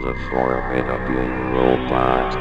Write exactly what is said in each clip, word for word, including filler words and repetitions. The Formidable Robot.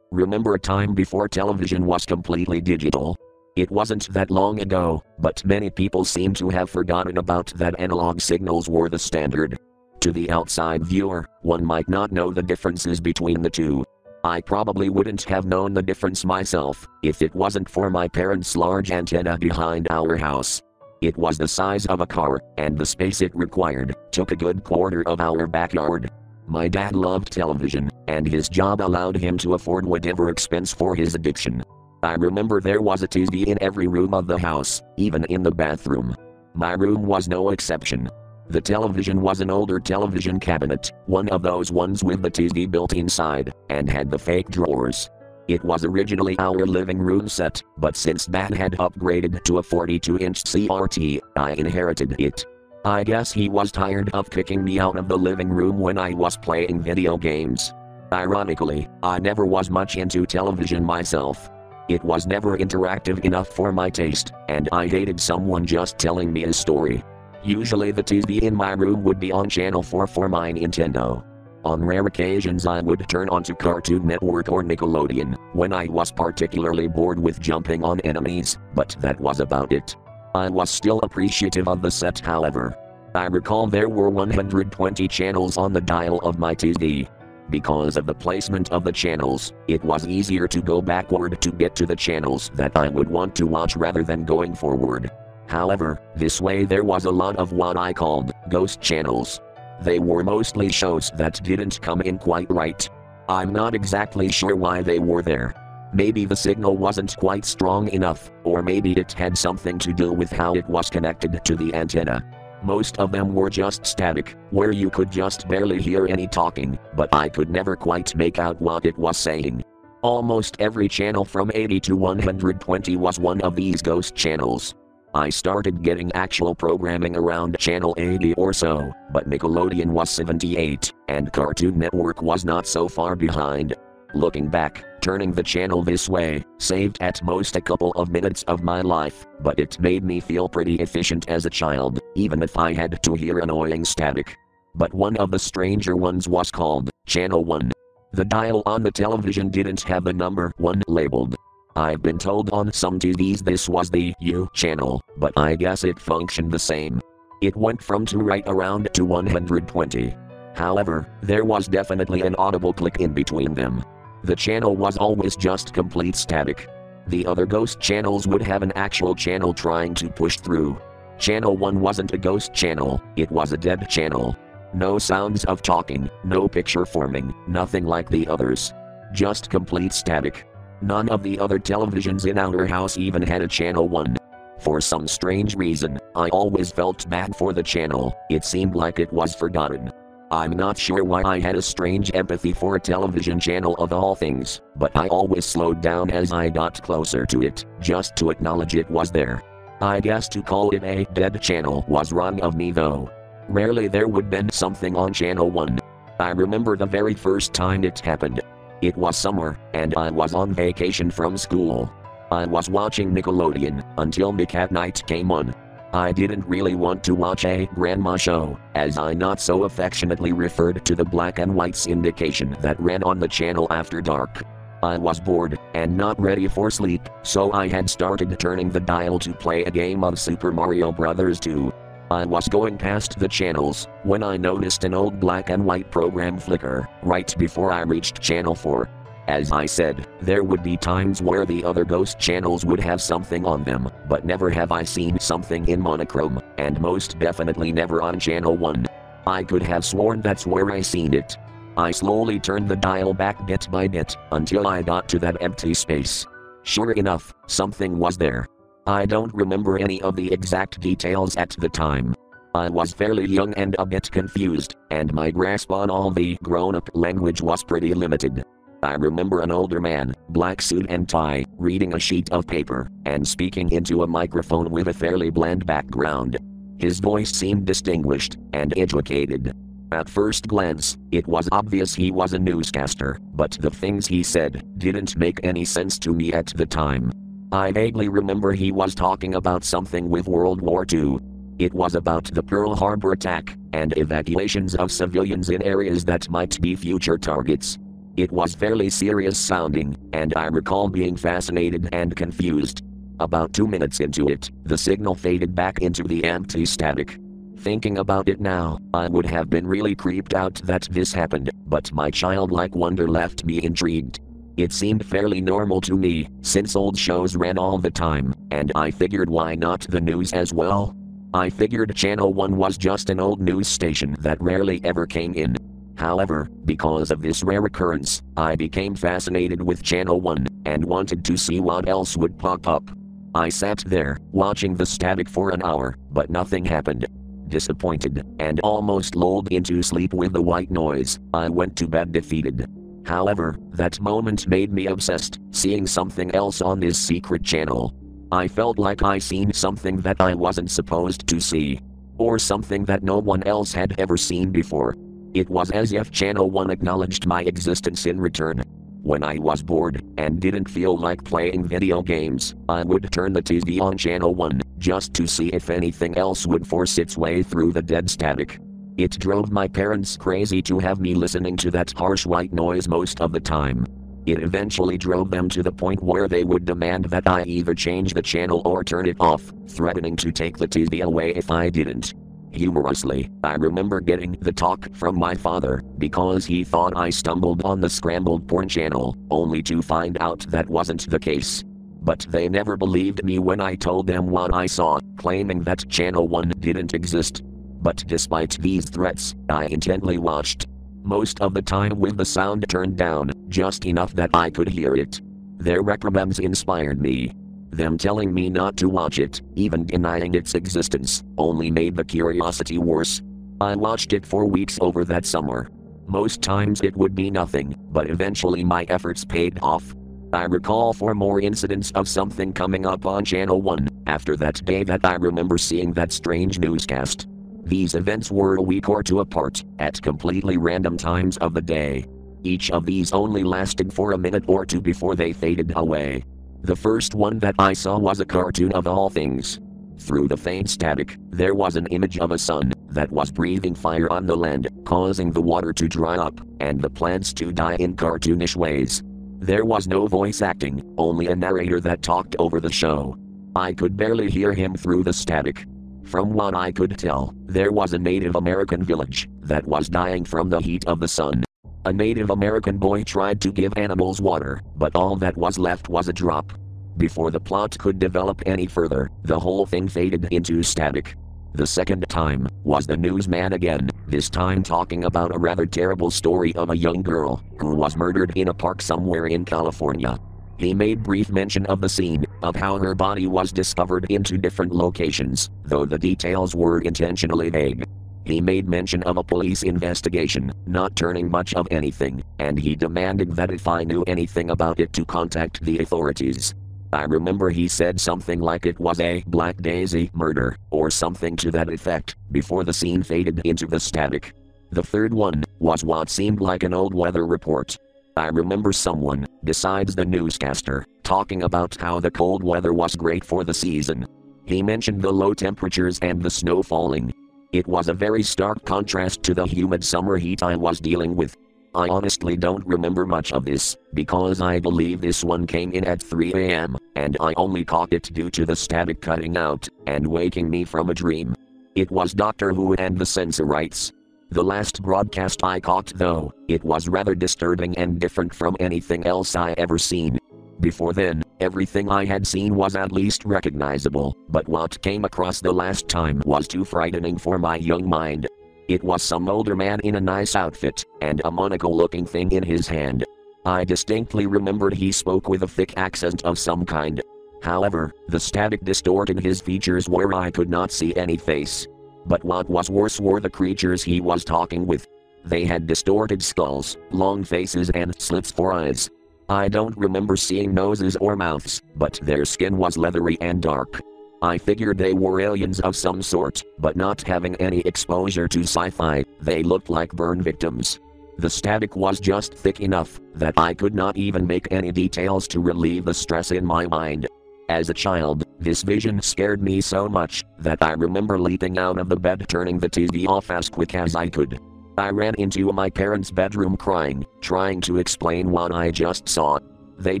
Remember a time before television was completely digital? It wasn't that long ago, but many people seem to have forgotten about that analog signals were the standard. To the outside viewer, one might not know the differences between the two. I probably wouldn't have known the difference myself, if it wasn't for my parents' large antenna behind our house. It was the size of a car, and the space it required took a good quarter of our backyard. My dad loved television, and his job allowed him to afford whatever expense for his addiction. I remember there was a T V in every room of the house, even in the bathroom. My room was no exception. The television was an older television cabinet, one of those ones with the T V built inside, and had the fake drawers. It was originally our living room set, but since Dad had upgraded to a forty-two inch C R T, I inherited it. I guess he was tired of kicking me out of the living room when I was playing video games. Ironically, I never was much into television myself. It was never interactive enough for my taste, and I hated someone just telling me a story. Usually the T V in my room would be on Channel four for my Nintendo. On rare occasions I would turn onto Cartoon Network or Nickelodeon, when I was particularly bored with jumping on enemies, but that was about it. I was still appreciative of the set, however. I recall there were one hundred twenty channels on the dial of my T V. Because of the placement of the channels, it was easier to go backward to get to the channels that I would want to watch rather than going forward. However, this way there was a lot of what I called ghost channels. They were mostly shows that didn't come in quite right. I'm not exactly sure why they were there. Maybe the signal wasn't quite strong enough, or maybe it had something to do with how it was connected to the antenna. Most of them were just static, where you could just barely hear any talking, but I could never quite make out what it was saying. Almost every channel from eighty to one hundred twenty was one of these ghost channels. I started getting actual programming around channel eighty or so, but Nickelodeon was seventy-eight, and Cartoon Network was not so far behind. Looking back, turning the channel this way saved at most a couple of minutes of my life, but it made me feel pretty efficient as a child, even if I had to hear annoying static. But one of the stranger ones was called Channel One. The dial on the television didn't have the number one labeled. I've been told on some T Vs this was the U channel, but I guess it functioned the same. It went from to right around to one hundred twenty. However, there was definitely an audible click in between them. The channel was always just complete static. The other ghost channels would have an actual channel trying to push through. Channel one wasn't a ghost channel, it was a dead channel. No sounds of talking, no picture forming, nothing like the others. Just complete static. None of the other televisions in our house even had a Channel one. For some strange reason, I always felt bad for the channel, it seemed like it was forgotten. I'm not sure why I had a strange empathy for a television channel of all things, but I always slowed down as I got closer to it, just to acknowledge it was there. I guess to call it a dead channel was wrong of me though. Rarely there would been something on Channel one. I remember the very first time it happened. It was summer, and I was on vacation from school. I was watching Nickelodeon, until McCatnight came on. I didn't really want to watch a grandma show, as I not so affectionately referred to the black and white syndication that ran on the channel after dark. I was bored, and not ready for sleep, so I had started turning the dial to play a game of Super Mario Brothers two. I was going past the channels, when I noticed an old black and white program flicker, right before I reached Channel four. As I said, there would be times where the other ghost channels would have something on them, but never have I seen something in monochrome, and most definitely never on Channel one. I could have sworn that's where I seen it. I slowly turned the dial back bit by bit, until I got to that empty space. Sure enough, something was there. I don't remember any of the exact details at the time. I was fairly young and a bit confused, and my grasp on all the grown-up language was pretty limited. I remember an older man, black suit and tie, reading a sheet of paper, and speaking into a microphone with a fairly bland background. His voice seemed distinguished and educated. At first glance, it was obvious he was a newscaster, but the things he said didn't make any sense to me at the time. I vaguely remember he was talking about something with World War Two. It was about the Pearl Harbor attack, and evacuations of civilians in areas that might be future targets. It was fairly serious sounding, and I recall being fascinated and confused. About two minutes into it, the signal faded back into the empty static. Thinking about it now, I would have been really creeped out that this happened, but my childlike wonder left me intrigued. It seemed fairly normal to me, since old shows ran all the time, and I figured why not the news as well? I figured Channel One was just an old news station that rarely ever came in. However, because of this rare occurrence, I became fascinated with Channel One, and wanted to see what else would pop up. I sat there, watching the static for an hour, but nothing happened. Disappointed, and almost lulled into sleep with the white noise, I went to bed defeated. However, that moment made me obsessed, seeing something else on this secret channel. I felt like I seen something that I wasn't supposed to see. Or something that no one else had ever seen before. It was as if Channel One acknowledged my existence in return. When I was bored, and didn't feel like playing video games, I would turn the T V on Channel One, just to see if anything else would force its way through the dead static. It drove my parents crazy to have me listening to that harsh white noise most of the time. It eventually drove them to the point where they would demand that I either change the channel or turn it off, threatening to take the T V away if I didn't. Humorously, I remember getting the talk from my father, because he thought I stumbled on the scrambled porn channel, only to find out that wasn't the case. But they never believed me when I told them what I saw, claiming that Channel One didn't exist. But despite these threats, I intently watched. Most of the time with the sound turned down, just enough that I could hear it. Their reprimands inspired me. Them telling me not to watch it, even denying its existence, only made the curiosity worse. I watched it for weeks over that summer. Most times it would be nothing, but eventually my efforts paid off. I recall four more incidents of something coming up on Channel One, after that day that I remember seeing that strange newscast. These events were a week or two apart, at completely random times of the day. Each of these only lasted for a minute or two before they faded away. The first one that I saw was a cartoon of all things. Through the faint static, there was an image of a sun that was breathing fire on the land, causing the water to dry up, and the plants to die in cartoonish ways. There was no voice acting, only a narrator that talked over the show. I could barely hear him through the static. From what I could tell, there was a Native American village that was dying from the heat of the sun. A Native American boy tried to give animals water, but all that was left was a drop. Before the plot could develop any further, the whole thing faded into static. The second time was the newsman again, this time talking about a rather terrible story of a young girl who was murdered in a park somewhere in California. He made brief mention of the scene, of how her body was discovered in two different locations, though the details were intentionally vague. He made mention of a police investigation, not turning much of anything, and he demanded that if I knew anything about it to contact the authorities. I remember he said something like it was a Black Daisy murder, or something to that effect, before the scene faded into the static. The third one was what seemed like an old weather report. I remember someone, besides the newscaster, talking about how the cold weather was great for the season. He mentioned the low temperatures and the snow falling. It was a very stark contrast to the humid summer heat I was dealing with. I honestly don't remember much of this, because I believe this one came in at three A M, and I only caught it due to the static cutting out, and waking me from a dream. It was Doctor Who and the Sensorites. The last broadcast I caught though, it was rather disturbing and different from anything else I ever seen. Before then, everything I had seen was at least recognizable, but what came across the last time was too frightening for my young mind. It was some older man in a nice outfit, and a monocle-looking thing in his hand. I distinctly remembered he spoke with a thick accent of some kind. However, the static distorted his features where I could not see any face. But what was worse were the creatures he was talking with. They had distorted skulls, long faces and slits for eyes. I don't remember seeing noses or mouths, but their skin was leathery and dark. I figured they were aliens of some sort, but not having any exposure to sci-fi, they looked like burn victims. The static was just thick enough that I could not even make any details to relieve the stress in my mind. As a child, this vision scared me so much that I remember leaping out of the bed, turning the T V off as quick as I could. I ran into my parents' bedroom crying, trying to explain what I just saw. They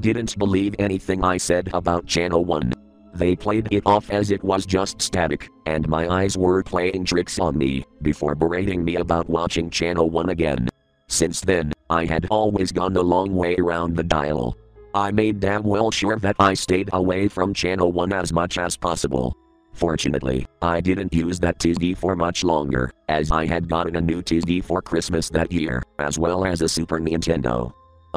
didn't believe anything I said about Channel One. They played it off as it was just static, and my eyes were playing tricks on me, before berating me about watching Channel One again. Since then, I had always gone the long way around the dial. I made damn well sure that I stayed away from Channel One as much as possible. Fortunately, I didn't use that T V for much longer, as I had gotten a new T V for Christmas that year, as well as a Super Nintendo.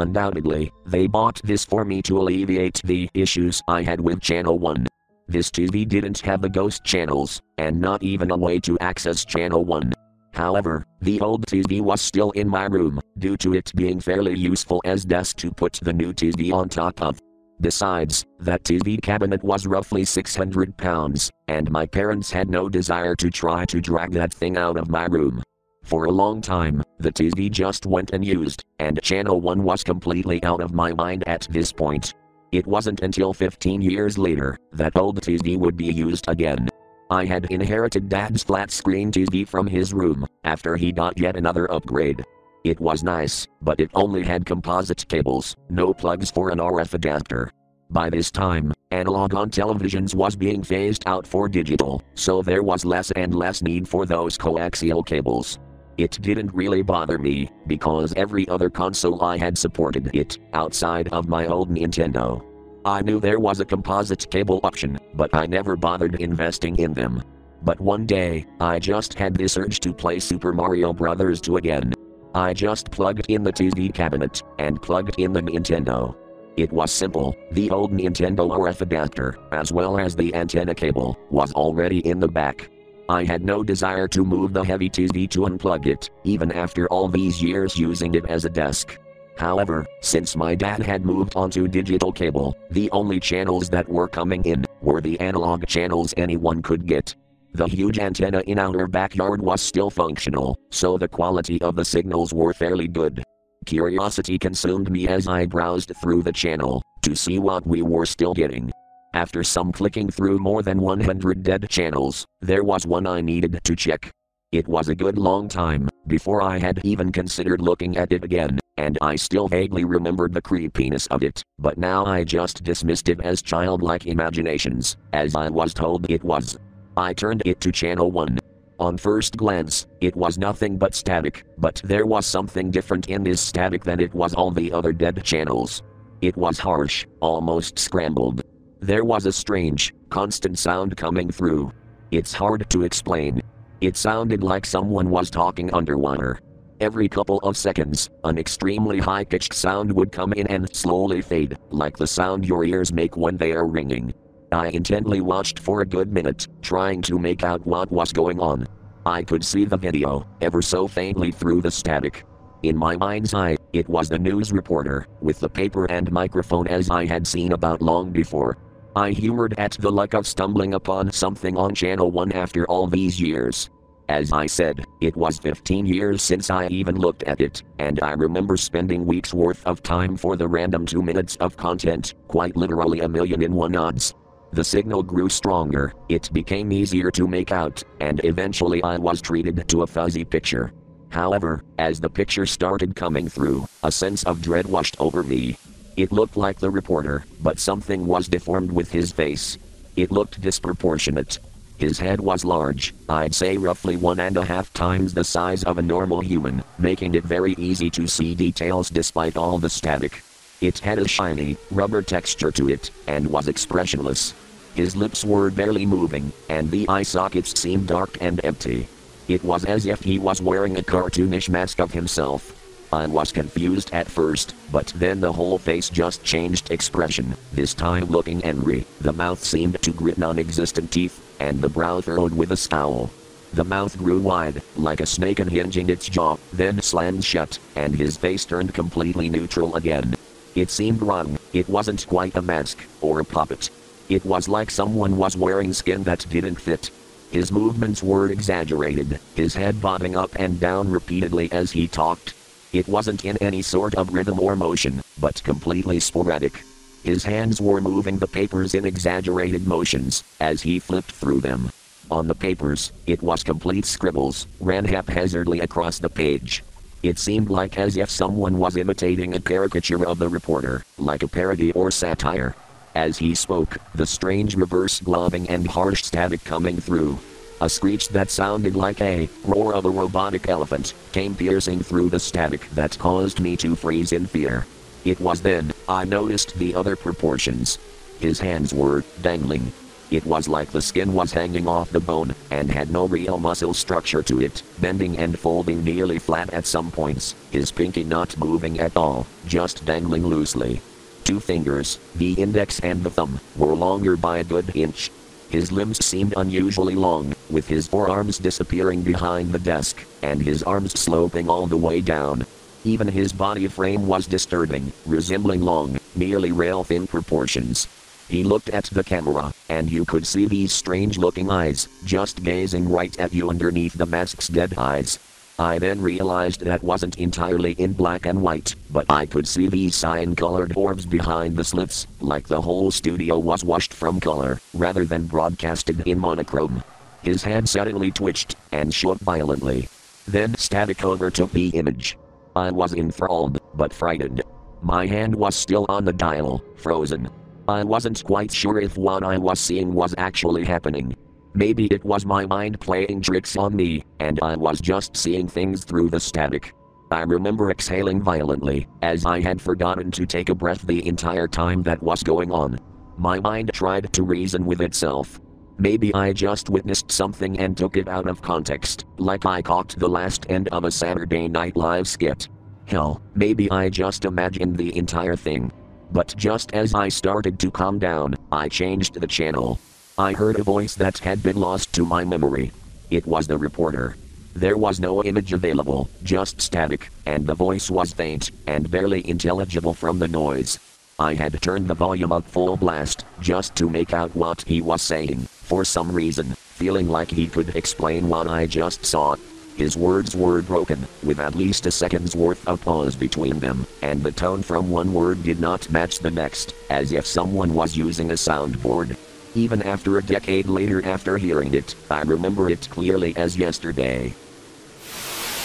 Undoubtedly, they bought this for me to alleviate the issues I had with Channel One. This T V didn't have the ghost channels, and not even a way to access Channel One. However, the old T V was still in my room, due to it being fairly useful as desk to put the new T V on top of. Besides, that T V cabinet was roughly six hundred pounds, and my parents had no desire to try to drag that thing out of my room. For a long time, the T V just went unused, and Channel One was completely out of my mind at this point. It wasn't until fifteen years later that old T V would be used again. I had inherited Dad's flat screen T V from his room, after he got yet another upgrade. It was nice, but it only had composite cables, no plugs for an R F adapter. By this time, analog on televisions was being phased out for digital, so there was less and less need for those coaxial cables. It didn't really bother me, because every other console I had supported it, outside of my old Nintendo. I knew there was a composite cable option, but I never bothered investing in them. But one day, I just had this urge to play Super Mario Bros. two again. I just plugged in the T V cabinet, and plugged in the Nintendo. It was simple, the old Nintendo R F adapter, as well as the antenna cable, was already in the back. I had no desire to move the heavy T V to unplug it, even after all these years using it as a desk. However, since my dad had moved onto digital cable, the only channels that were coming in were the analog channels anyone could get. The huge antenna in our backyard was still functional, so the quality of the signals were fairly good. Curiosity consumed me as I browsed through the channel to see what we were still getting. After some clicking through more than one hundred dead channels, there was one I needed to check. It was a good long time before I had even considered looking at it again, and I still vaguely remembered the creepiness of it, but now I just dismissed it as childlike imaginations, as I was told it was. I turned it to Channel One. On first glance, it was nothing but static, but there was something different in this static than it was all the other dead channels. It was harsh, almost scrambled. There was a strange, constant sound coming through. It's hard to explain. It sounded like someone was talking underwater. Every couple of seconds, an extremely high-pitched sound would come in and slowly fade, like the sound your ears make when they are ringing. I intently watched for a good minute, trying to make out what was going on. I could see the video, ever so faintly through the static. In my mind's eye, it was the news reporter, with the paper and microphone as I had seen about long before. I humored at the luck of stumbling upon something on Channel One after all these years. As I said, it was fifteen years since I even looked at it, and I remember spending weeks worth of time for the random two minutes of content, quite literally a million in one odds. The signal grew stronger, it became easier to make out, and eventually I was treated to a fuzzy picture. However, as the picture started coming through, a sense of dread washed over me. It looked like the reporter, but something was deformed with his face. It looked disproportionate. His head was large, I'd say roughly one and a half times the size of a normal human, making it very easy to see details despite all the static. It had a shiny, rubber texture to it, and was expressionless. His lips were barely moving, and the eye sockets seemed dark and empty. It was as if he was wearing a cartoonish mask of himself. I was confused at first, but then the whole face just changed expression, this time looking angry. The mouth seemed to grit non-existent teeth, and the brow furrowed with a scowl. The mouth grew wide, like a snake unhinging its jaw, then slammed shut, and his face turned completely neutral again. It seemed wrong, it wasn't quite a mask, or a puppet. It was like someone was wearing skin that didn't fit. His movements were exaggerated, his head bobbing up and down repeatedly as he talked. It wasn't in any sort of rhythm or motion, but completely sporadic. His hands were moving the papers in exaggerated motions, as he flipped through them. On the papers, it was complete scribbles, ran haphazardly across the page. It seemed like as if someone was imitating a caricature of the reporter, like a parody or satire. As he spoke, the strange reverse globing and harsh static coming through. A screech that sounded like a roar of a robotic elephant came piercing through the static that caused me to freeze in fear. It was then I noticed the other proportions. His hands were dangling. It was like the skin was hanging off the bone and had no real muscle structure to it, bending and folding nearly flat at some points, his pinky not moving at all, just dangling loosely. Two fingers, the index and the thumb, were longer by a good inch. His limbs seemed unusually long, with his forearms disappearing behind the desk, and his arms sloping all the way down. Even his body frame was disturbing, resembling long, nearly rail-thin proportions. He looked at the camera, and you could see these strange-looking eyes, just gazing right at you underneath the mask's dead eyes. I then realized that wasn't entirely in black and white, but I could see these cyan-colored orbs behind the slits, like the whole studio was washed from color, rather than broadcasted in monochrome. His hand suddenly twitched, and shook violently. Then static overtook the image. I was enthralled, but frightened. My hand was still on the dial, frozen. I wasn't quite sure if what I was seeing was actually happening. Maybe it was my mind playing tricks on me, and I was just seeing things through the static. I remember exhaling violently, as I had forgotten to take a breath the entire time that was going on. My mind tried to reason with itself. Maybe I just witnessed something and took it out of context, like I caught the last end of a Saturday Night Live skit. Hell, maybe I just imagined the entire thing. But just as I started to calm down, I changed the channel. I heard a voice that had been lost to my memory. It was the reporter. There was no image available, just static, and the voice was faint and barely intelligible from the noise. I had turned the volume up full blast, just to make out what he was saying, for some reason, feeling like he could explain what I just saw. His words were broken, with at least a second's worth of pause between them, and the tone from one word did not match the next, as if someone was using a soundboard. Even after a decade later after hearing it, I remember it clearly as yesterday.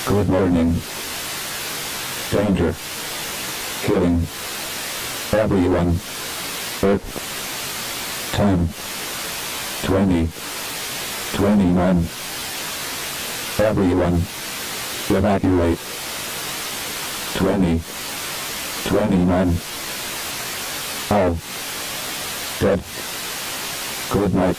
Good morning. Danger. Killing. Everyone. Earth. Time. Twenty. Twenty-one. Everyone, evacuate. Twenty. Twenty-nine. All. Dead. Good night.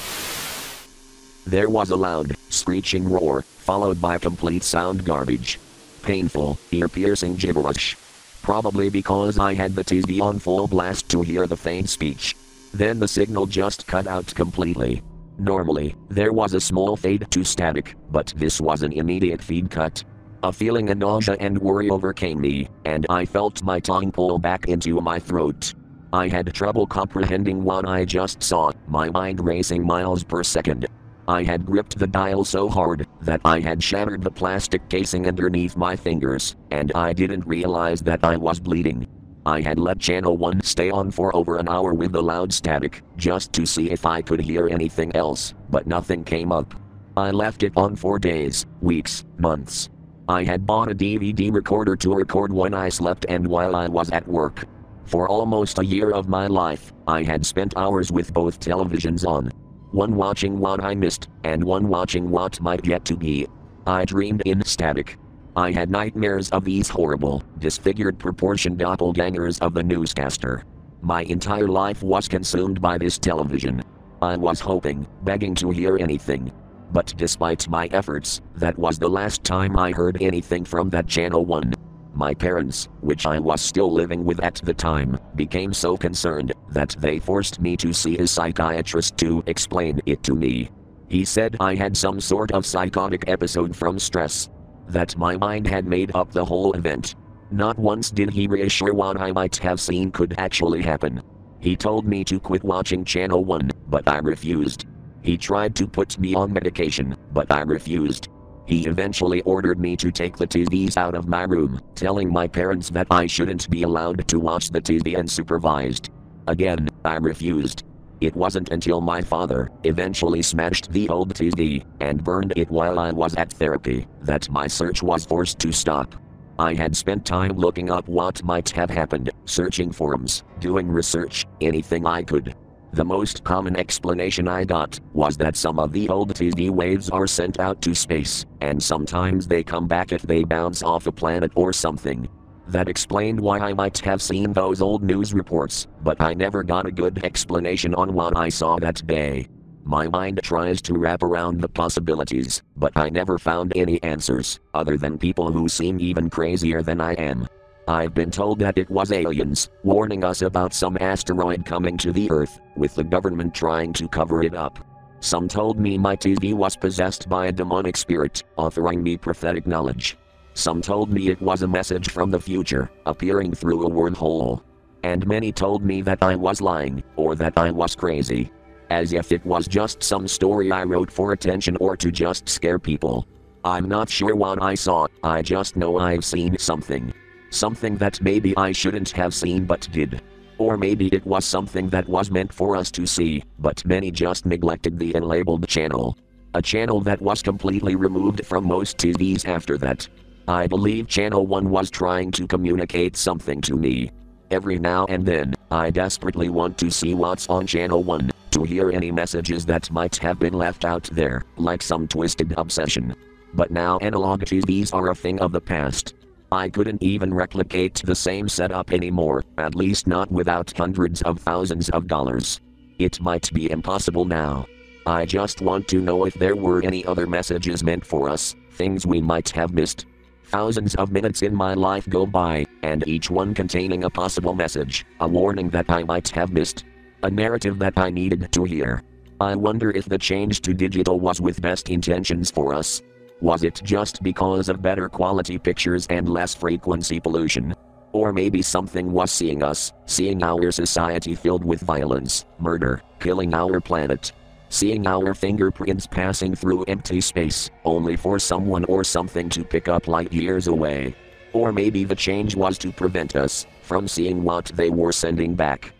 There was a loud, screeching roar, followed by complete sound garbage. Painful, ear-piercing gibberish. Probably because I had the T V on full blast to hear the faint speech. Then the signal just cut out completely. Normally, there was a small fade to static, but this was an immediate feed cut. A feeling of nausea and worry overcame me, and I felt my tongue pull back into my throat. I had trouble comprehending what I just saw, my mind racing miles per second. I had gripped the dial so hard that I had shattered the plastic casing underneath my fingers, and I didn't realize that I was bleeding. I had let Channel One stay on for over an hour with the loud static, just to see if I could hear anything else, but nothing came up. I left it on for days, weeks, months. I had bought a D V D recorder to record when I slept and while I was at work. For almost a year of my life, I had spent hours with both televisions on. One watching what I missed, and one watching what might yet to be. I dreamed in static. I had nightmares of these horrible, disfigured proportion doppelgangers of the newscaster. My entire life was consumed by this television. I was hoping, begging to hear anything. But despite my efforts, that was the last time I heard anything from that Channel One. My parents, which I was still living with at the time, became so concerned that they forced me to see a psychiatrist to explain it to me. He said I had some sort of psychotic episode from stress. That my mind had made up the whole event. Not once did he reassure what I might have seen could actually happen. He told me to quit watching Channel One, but I refused. He tried to put me on medication, but I refused. He eventually ordered me to take the T Vs out of my room, telling my parents that I shouldn't be allowed to watch the T V unsupervised. Again, I refused. It wasn't until my father eventually smashed the old T V and burned it while I was at therapy that my search was forced to stop. I had spent time looking up what might have happened, searching forums, doing research, anything I could. The most common explanation I got was that some of the old T V waves are sent out to space, and sometimes they come back if they bounce off a planet or something. That explained why I might have seen those old news reports, but I never got a good explanation on what I saw that day. My mind tries to wrap around the possibilities, but I never found any answers, other than people who seem even crazier than I am. I've been told that it was aliens, warning us about some asteroid coming to the Earth, with the government trying to cover it up. Some told me my T V was possessed by a demonic spirit, offering me prophetic knowledge. Some told me it was a message from the future, appearing through a wormhole. And many told me that I was lying, or that I was crazy. As if it was just some story I wrote for attention or to just scare people. I'm not sure what I saw, I just know I've seen something. Something that maybe I shouldn't have seen but did. Or maybe it was something that was meant for us to see, but many just neglected the unlabeled channel. A channel that was completely removed from most T Vs after that. I believe Channel One was trying to communicate something to me. Every now and then, I desperately want to see what's on Channel One, to hear any messages that might have been left out there, like some twisted obsession. But now analog T Vs are a thing of the past. I couldn't even replicate the same setup anymore, at least not without hundreds of thousands of dollars. It might be impossible now. I just want to know if there were any other messages meant for us, things we might have missed. Thousands of minutes in my life go by, and each one containing a possible message, a warning that I might have missed, a narrative that I needed to hear. I wonder if the change to digital was with best intentions for us. Was it just because of better quality pictures and less frequency pollution? Or maybe something was seeing us, seeing our society filled with violence, murder, killing our planet. Seeing our fingerprints passing through empty space, only for someone or something to pick up light years away. Or maybe the change was to prevent us from seeing what they were sending back.